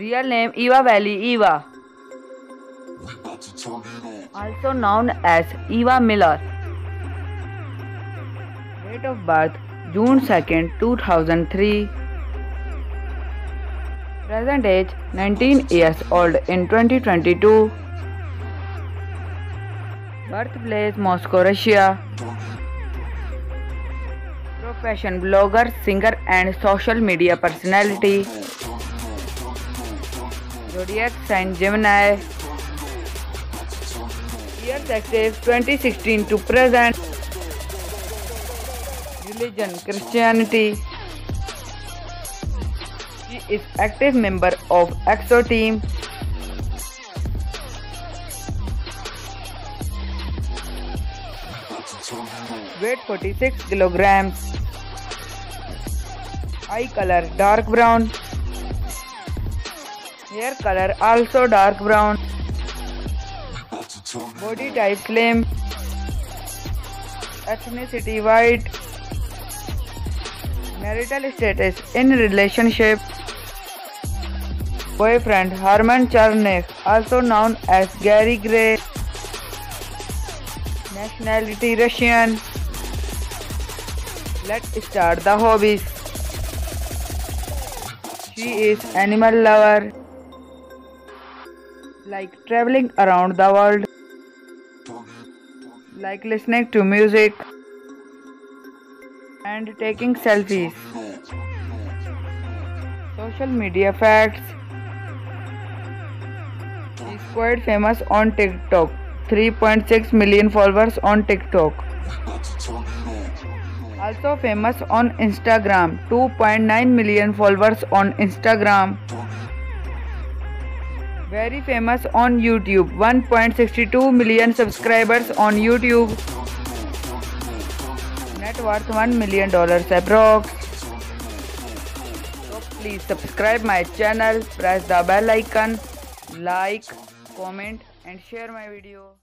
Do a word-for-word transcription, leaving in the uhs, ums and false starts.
Real name Eva Valley, Eva. Also known as Eva Miller. Date of birth June second two thousand three. Present age nineteen years old in twenty twenty-two. Birthplace Moscow, Russia. Profession blogger, singer and social media personality. Zodiac sign Gemini. Years active twenty sixteen to present. Religion Christianity. She is active member of EXO team. Weight forty-six kilograms. Eye color dark brown. Hair color also dark brown. Body type slim. Ethnicity white. Marital status in relationship. Boyfriend Herman Charnik, also known as Gary Gray. Nationality Russian. Let's start the hobbies. She is animal lover. Like traveling around the world. Like listening to music. And taking selfies. Social media facts. She is quite famous on TikTok. three point six million followers on TikTok. Also famous on Instagram. two point nine million followers on Instagram. Very famous on YouTube. one point six two million subscribers on YouTube. Net worth one million dollars approx. So please subscribe my channel, press the bell icon, like, comment and share my video.